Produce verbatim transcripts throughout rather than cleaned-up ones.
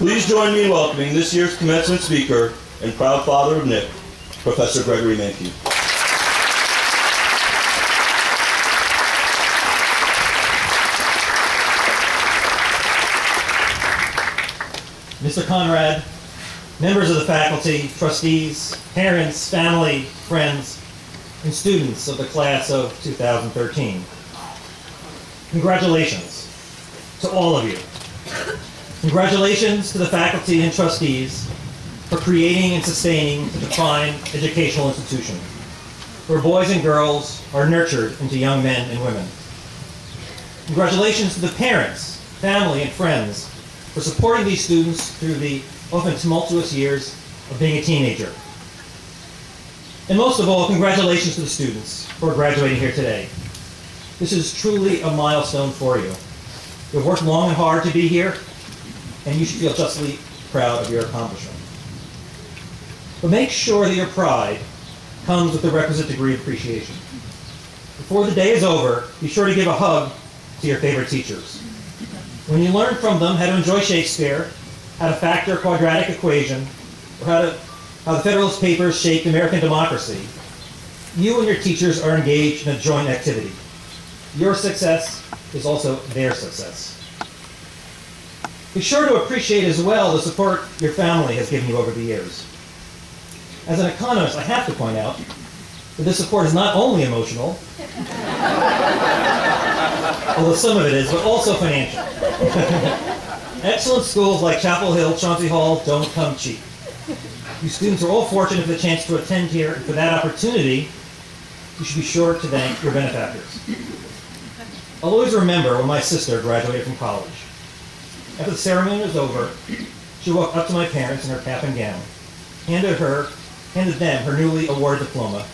Please join me in welcoming this year's commencement speaker and proud father of Nick, Professor Gregory Mankiw. Mister Conrad, members of the faculty, trustees, parents, family, friends, and students of the class of two thousand thirteen. Congratulations to all of you. Congratulations to the faculty and trustees for creating and sustaining the defined educational institution where boys and girls are nurtured into young men and women. Congratulations to the parents, family, and friends for supporting these students through the often tumultuous years of being a teenager. And most of all, congratulations to the students for graduating here today. This is truly a milestone for you. You've worked long and hard to be here, and you should feel justly proud of your accomplishment. But make sure that your pride comes with the requisite degree of appreciation. Before the day is over, be sure to give a hug to your favorite teachers. When you learn from them how to enjoy Shakespeare, how to factor a quadratic equation, or how, to, how the Federalist Papers shaped American democracy, you and your teachers are engaged in a joint activity. Your success is also their success. Be sure to appreciate as well the support your family has given you over the years. As an economist, I have to point out that this support is not only emotional, although some of it is, but also financial. Excellent schools like Chapel Hill-Chauncy Hall don't come cheap. You students are all fortunate for the chance to attend here, and for that opportunity, you should be sure to thank your benefactors. I'll always remember when my sister graduated from college. After the ceremony was over, she walked up to my parents in her cap and gown, handed her, handed them her newly awarded diploma,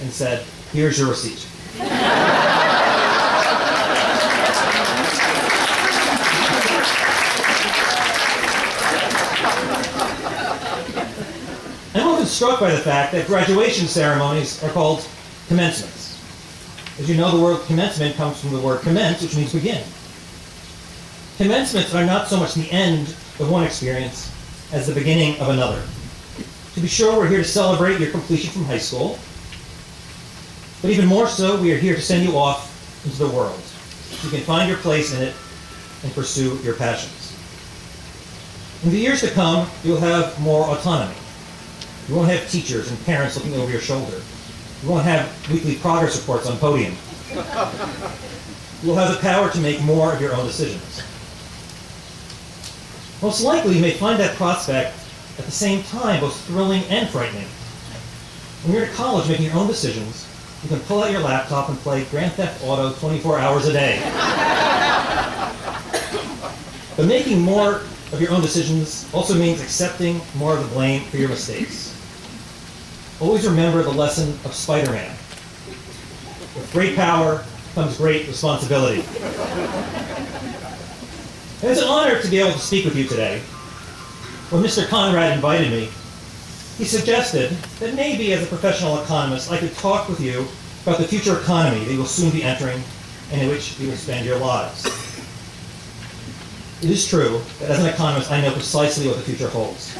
and said, "Here's your receipt." I'm often struck by the fact that graduation ceremonies are called commencements. As you know, the word commencement comes from the word commence, which means begin. Commencements are not so much the end of one experience as the beginning of another. To be sure, we're here to celebrate your completion from high school, but even more so, we are here to send you off into the world so you can find your place in it and pursue your passions. In the years to come, you'll have more autonomy. You won't have teachers and parents looking over your shoulder. You won't have weekly progress reports on podium. You'll have the power to make more of your own decisions. Most likely, you may find that prospect at the same time both thrilling and frightening. When you're at college making your own decisions, you can pull out your laptop and play Grand Theft Auto twenty-four hours a day. But making more of your own decisions also means accepting more of the blame for your mistakes. Always remember the lesson of Spider-Man. With great power comes great responsibility. It's an honor to be able to speak with you today. When Mister Conrad invited me, he suggested that maybe as a professional economist, I could talk with you about the future economy that you will soon be entering and in which you will spend your lives. It is true that as an economist, I know precisely what the future holds.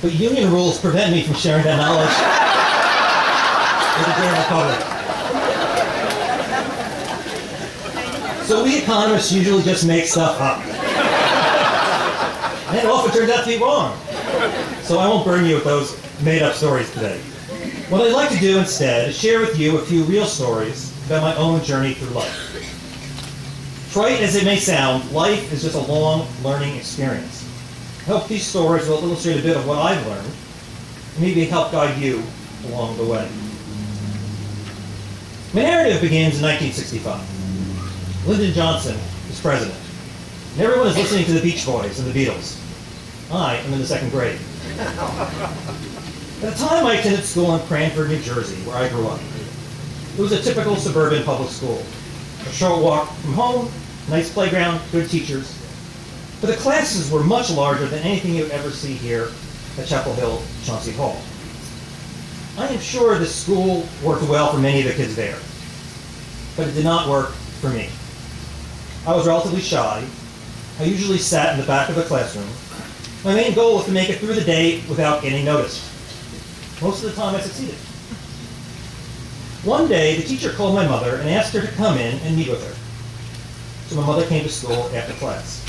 But union rules prevent me from sharing that knowledge with the general public. So we economists usually just make stuff up. And it often turns out to be wrong. So I won't burn you with those made-up stories today. What I'd like to do instead is share with you a few real stories about my own journey through life. Trite as it may sound, life is just a long learning experience. I hope these stories will illustrate a bit of what I've learned and maybe help guide you along the way. My narrative begins in nineteen sixty-five. Lyndon Johnson is president, and everyone is listening to the Beach Boys and the Beatles. I am in the second grade. At the time, I attended school in Cranford, New Jersey, where I grew up. It was a typical suburban public school. A short walk from home, nice playground, good teachers. But the classes were much larger than anything you would ever see here at Chapel Hill-Chauncy Hall. I am sure this school worked well for many of the kids there. but it did not work for me. I was relatively shy. I usually sat in the back of the classroom. My main goal was to make it through the day without getting noticed. Most of the time I succeeded. One day, the teacher called my mother and asked her to come in and meet with her. So my mother came to school after class.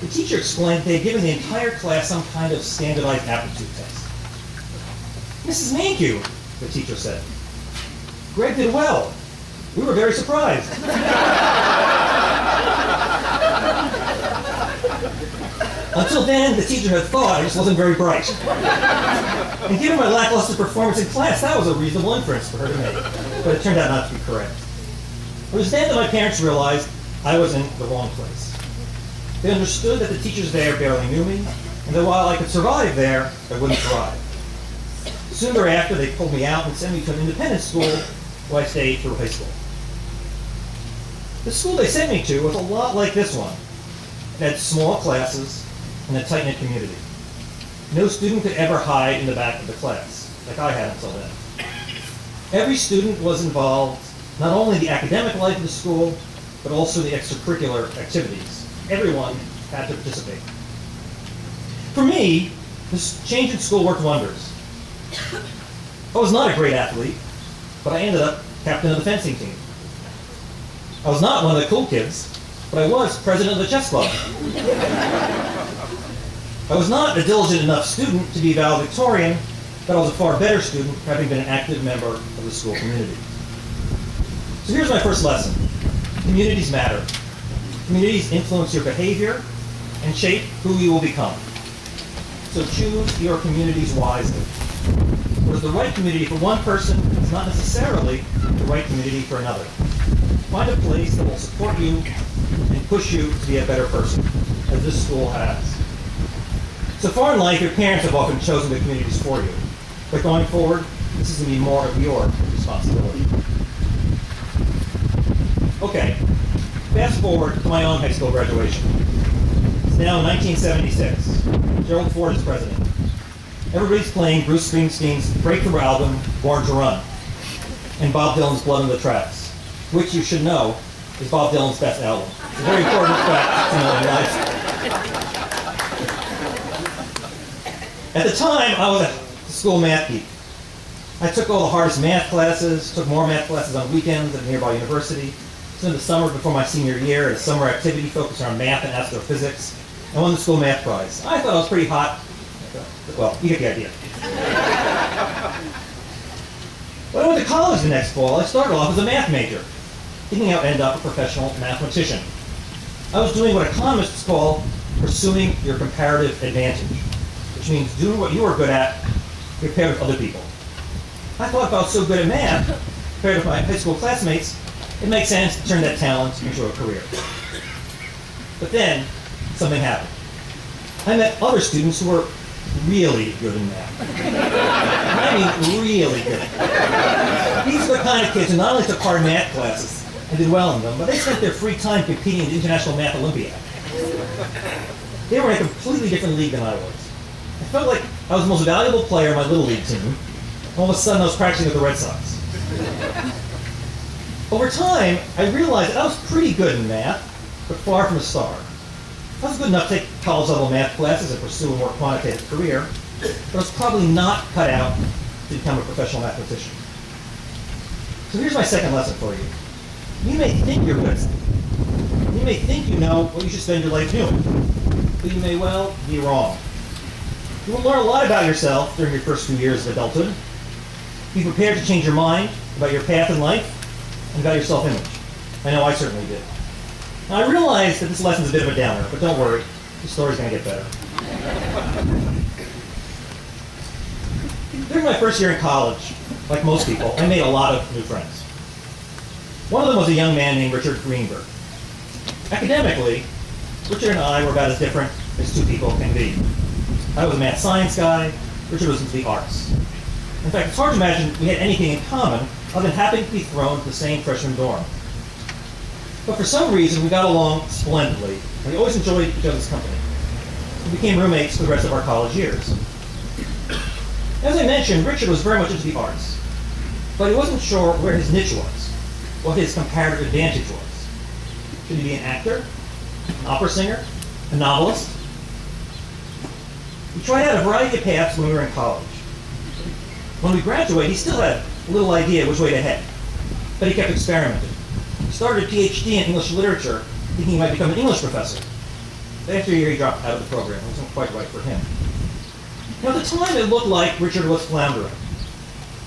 The teacher explained they had given the entire class some kind of standardized aptitude test. "Missus Mankiw," the teacher said, "Greg did well. We were very surprised." Until then, the teacher had thought I just wasn't very bright. And given my lackluster performance in class, that was a reasonable inference for her to make, but it turned out not to be correct. It was then that my parents realized I was in the wrong place. They understood that the teachers there barely knew me, and that while I could survive there, I wouldn't thrive. Soon thereafter, they pulled me out and sent me to an independent school where I stayed through high school. The school they sent me to was a lot like this one. It had small classes and a tight-knit community. No student could ever hide in the back of the class, like I had until then. Every student was involved, not only in the academic life of the school, but also the extracurricular activities. Everyone had to participate. For me, this change in school worked wonders. I was not a great athlete, but I ended up captain of the fencing team. I was not one of the cool kids, but I was president of the chess club. I was not a diligent enough student to be valedictorian, but I was a far better student, having been an active member of the school community. So here's my first lesson. Communities matter. Communities influence your behavior and shape who you will become. So choose your communities wisely. What is the right community for one person is not necessarily the right community for another. Find a place that will support you and push you to be a better person, as this school has. So far in life, your parents have often chosen the communities for you. But going forward, this is going to be more of your responsibility. Okay, fast forward to my own high school graduation. It's now nineteen seventy-six. Gerald Ford is president. Everybody's playing Bruce Springsteen's breakthrough album, Born to Run, and Bob Dylan's Blood on the Tracks, which you should know is Bob Dylan's best album. It's a very important fact to know in life. At the time, I was a school math geek. I took all the hardest math classes, took more math classes on weekends at a nearby university, in the summer before my senior year, a summer activity focused on math and astrophysics, and won the school math prize. I thought I was pretty hot. Well, you get the idea. When I went to college the next fall, I started off as a math major, thinking I would end up a professional mathematician. I was doing what economists call pursuing your comparative advantage, which means doing what you are good at compared with other people. I thought if I was so good at math, compared with my high school classmates, it makes sense to turn that talent into a career. But then, something happened. I met other students who were really good in math. I mean, really good. These were the kind of kids who not only took hard math classes and did well in them, but they spent their free time competing in the International Math Olympiad. They were in a completely different league than I was. I felt like I was the most valuable player on my Little League team. All of a sudden, I was practicing with the Red Sox. Over time, I realized that I was pretty good in math, but far from a star. I was good enough to take college-level math classes and pursue a more quantitative career, but I was probably not cut out to become a professional mathematician. So here's my second lesson for you. You may think you're good at something. You may think you know what you should spend your life doing, but you may well be wrong. You will learn a lot about yourself during your first few years of adulthood. Be prepared to change your mind about your path in life, and about your self-image. I know I certainly did. Now, I realize that this lesson's a bit of a downer, but don't worry, the story's gonna get better. During my first year in college, like most people, I made a lot of new friends. One of them was a young man named Richard Greenberg. Academically, Richard and I were about as different as two people can be. I was a math science guy, Richard was into the arts. In fact, it's hard to imagine we had anything in common other than happening to be thrown to the same freshman dorm. But for some reason, we got along splendidly, and we always enjoyed each other's company. We became roommates for the rest of our college years. As I mentioned, Richard was very much into the arts, but he wasn't sure where his niche was. what his comparative advantage was. Should he be an actor, an opera singer, a novelist? We tried out a variety of paths when we were in college. When we graduated, he still had little idea which way to head, but he kept experimenting. He started a PhD in English literature, thinking he might become an English professor. But after a year, he dropped out of the program. It wasn't quite right for him. Now, at the time, it looked like Richard was floundering.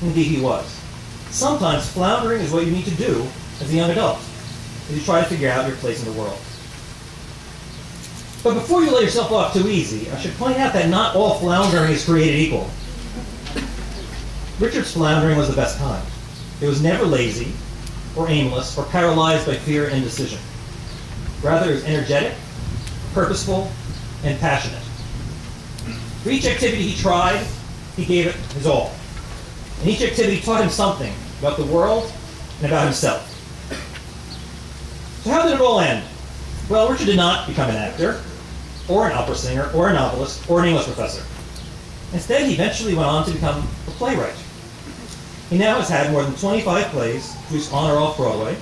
Indeed, he was. Sometimes floundering is what you need to do as a young adult, as you try to figure out your place in the world. But before you let yourself off too easy, I should point out that not all floundering is created equal. Richard's floundering was the best kind. It was never lazy, or aimless, or paralyzed by fear and indecision. Rather, it was energetic, purposeful, and passionate. For each activity he tried, he gave it his all. And each activity taught him something about the world and about himself. So how did it all end? Well, Richard did not become an actor, or an opera singer, or a novelist, or an English professor. Instead, he eventually went on to become a playwright. He now has had more than twenty-five plays produced on or off Broadway.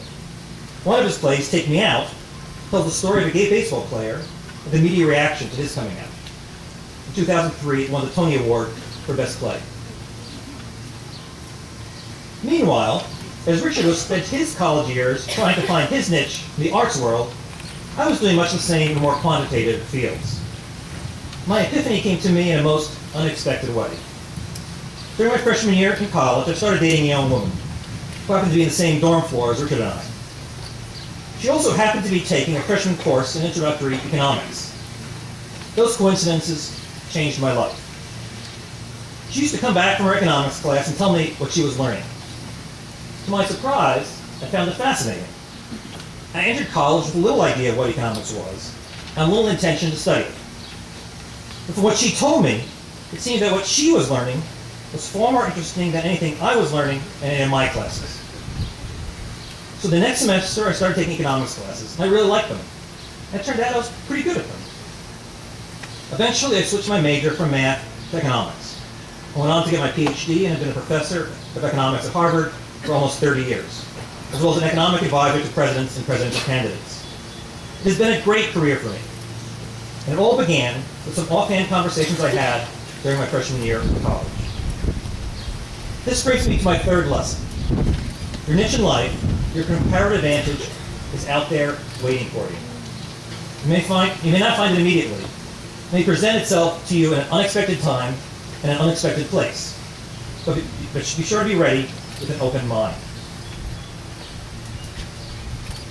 One of his plays, Take Me Out, tells the story of a gay baseball player and the media reaction to his coming out. In two thousand three, it won the Tony Award for Best Play. Meanwhile, as Richard has spent his college years trying to find his niche in the arts world, I was doing much the same in more quantitative fields. My epiphany came to me in a most unexpected way. During my freshman year in college, I started dating a young woman who happened to be in the same dorm floor as Richard and I. She also happened to be taking a freshman course in introductory economics. Those coincidences changed my life. She used to come back from her economics class and tell me what she was learning. To my surprise, I found it fascinating. I entered college with little idea of what economics was and little intention to study it. But from what she told me, it seemed that what she was learning was far more interesting than anything I was learning in my classes. So the next semester, I started taking economics classes, and I really liked them. And it turned out I was pretty good at them. Eventually, I switched my major from math to economics. I went on to get my PhD and have been a professor of economics at Harvard for almost thirty years, as well as an economic advisor to presidents and presidential candidates. It has been a great career for me. And it all began with some offhand conversations I had during my freshman year of college. This brings me to my third lesson. Your niche in life, your comparative advantage, is out there waiting for you. You may, find, you may not find it immediately. It may present itself to you at an unexpected time and an unexpected place. But be, but be sure to be ready with an open mind.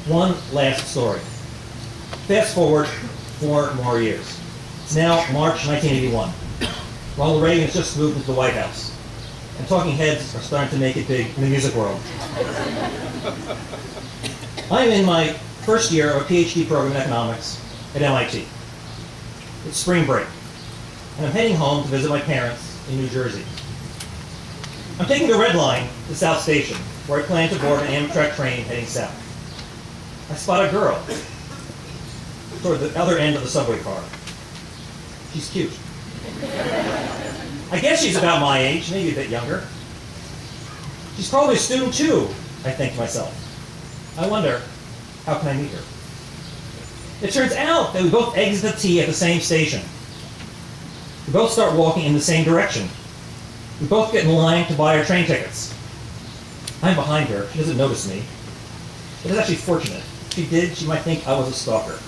One last story. Fast forward four more years. It's now March nineteen eighty-one. Ronald Reagan has just moved into the White House, and Talking Heads are starting to make it big in the music world. I am in my first year of a PhD program in economics at M I T. It's spring break, and I'm heading home to visit my parents in New Jersey. I'm taking the Red Line to South Station, where I plan to board an Amtrak train heading south. I spot a girl toward the other end of the subway car. She's cute. I guess she's about my age, maybe a bit younger. She's probably a student too, I think to myself. I wonder, how can I meet her? It turns out that we both exit the T at the same station. We both start walking in the same direction. We both get in line to buy our train tickets. I'm behind her, she doesn't notice me. It is actually fortunate. If she did, she might think I was a stalker.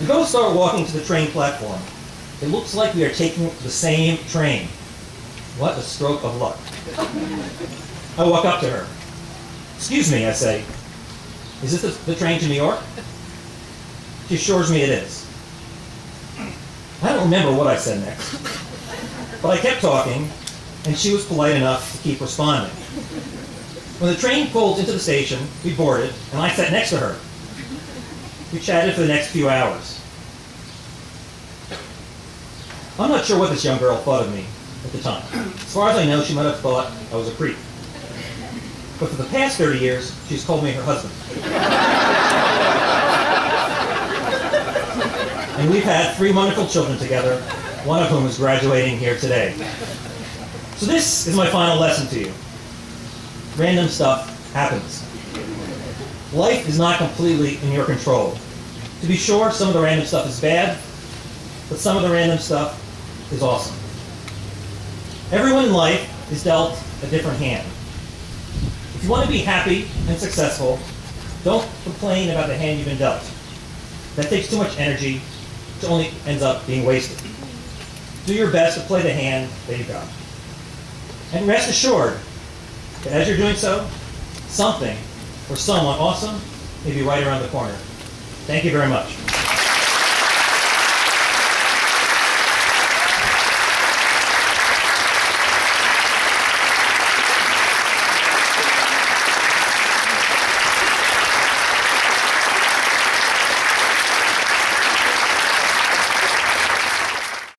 We both start walking to the train platform. It looks like we are taking the same train. What a stroke of luck. I walk up to her. Excuse me, I say. Is this the, the train to New York? She assures me it is. I don't remember what I said next. But I kept talking, and she was polite enough to keep responding. When the train pulled into the station, we boarded, and I sat next to her. We chatted for the next few hours. I'm not sure what this young girl thought of me at the time. As far as I know, she might have thought I was a creep. But for the past thirty years, she's called me her husband. And we've had three wonderful children together, one of whom is graduating here today. So this is my final lesson to you. Random stuff happens. Life is not completely in your control. To be sure, some of the random stuff is bad, but some of the random stuff is awesome. Everyone in life is dealt a different hand. If you want to be happy and successful, don't complain about the hand you've been dealt. That takes too much energy, which only ends up being wasted. Do your best to play the hand that you've got. And rest assured that as you're doing so, something or someone awesome may be right around the corner. Thank you very much.